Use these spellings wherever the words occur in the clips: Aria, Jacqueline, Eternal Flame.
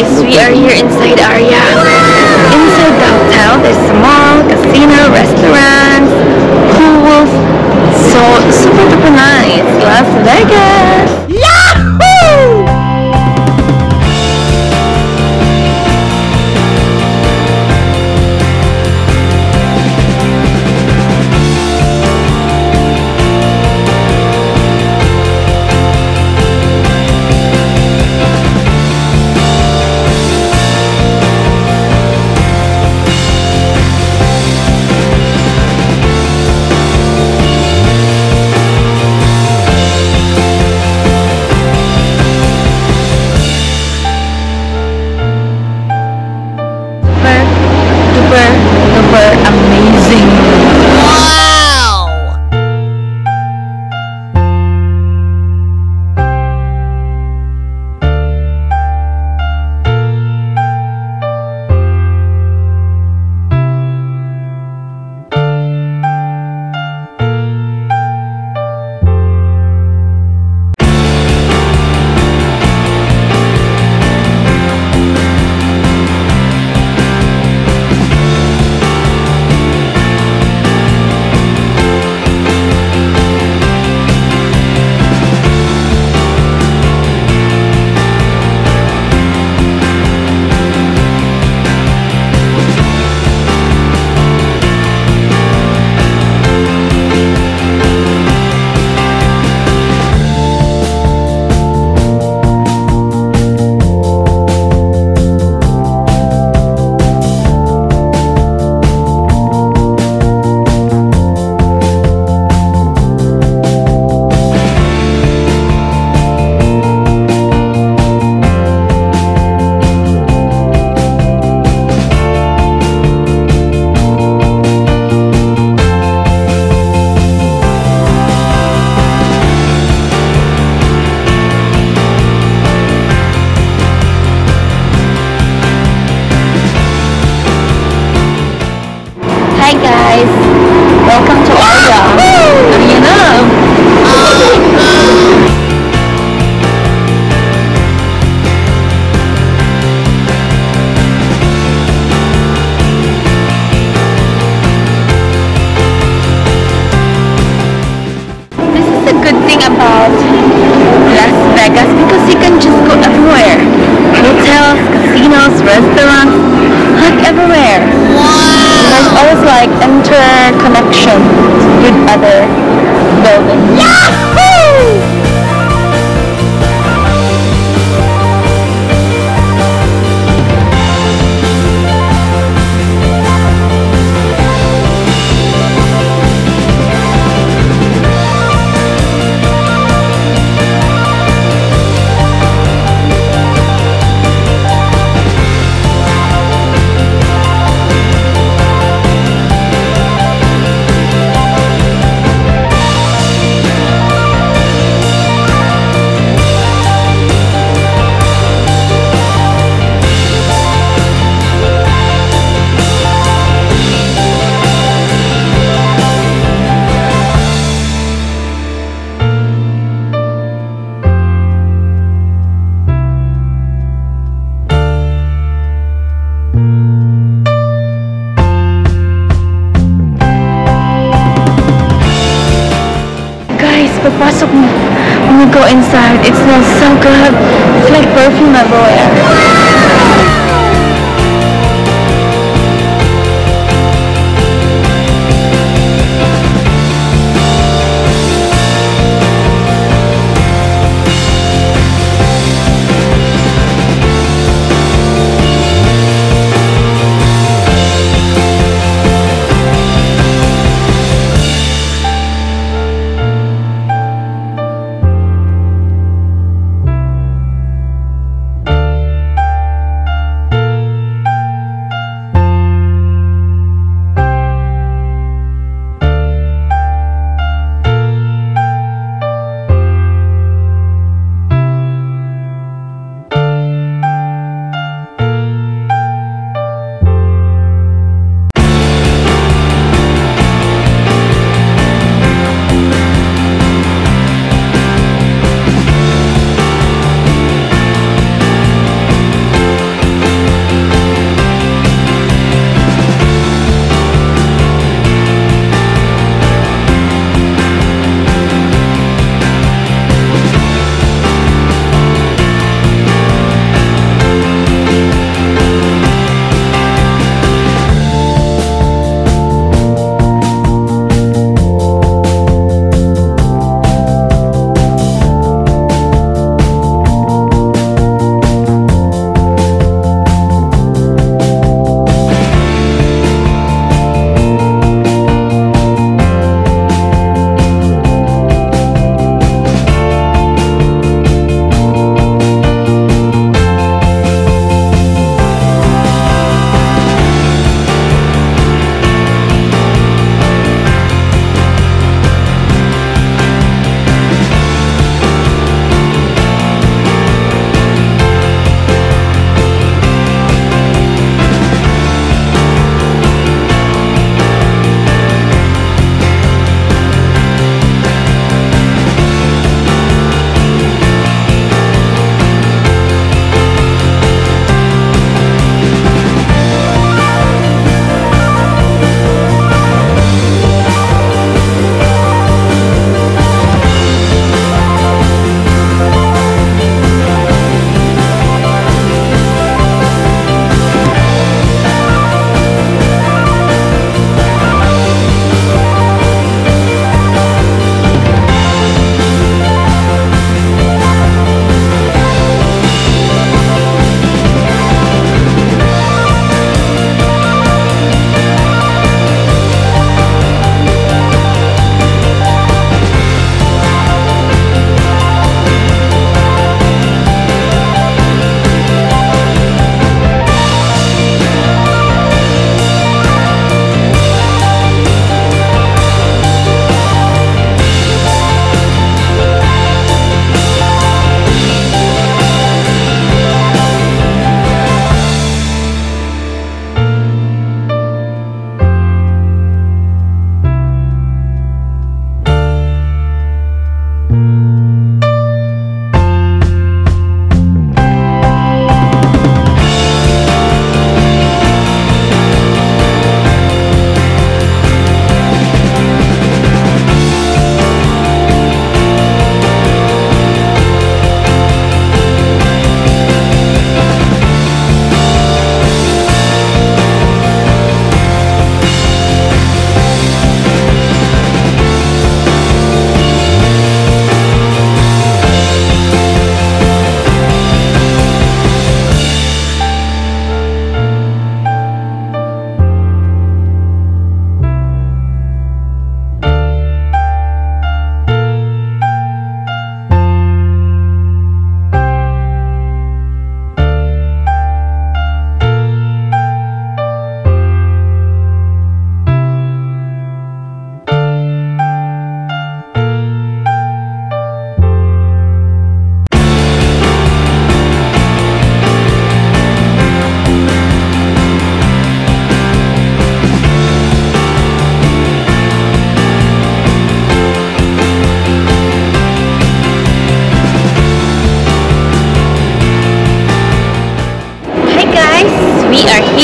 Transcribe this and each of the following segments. guys, we are here inside Aria. Inside the hotel, there's a mall, casino, restaurants, pools. So super duper nice. Las Vegas. Yahoo! Welcome to Aria. You know. This is a good thing about Las Vegas because you can just go everywhere. Hotels, casinos, restaurants, like everywhere. There's always like interconnection with other buildings. Yahoo! Papasok mo. When you go inside, it smells so good. It's like perfume everywhere.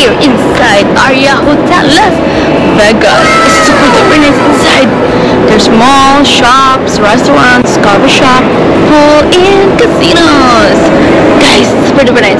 here inside Aria Hotel Las Vegas. It's so really nice inside. There's malls, shops, restaurants, coffee shop, pool, and casinos. Guys, it's pretty nice.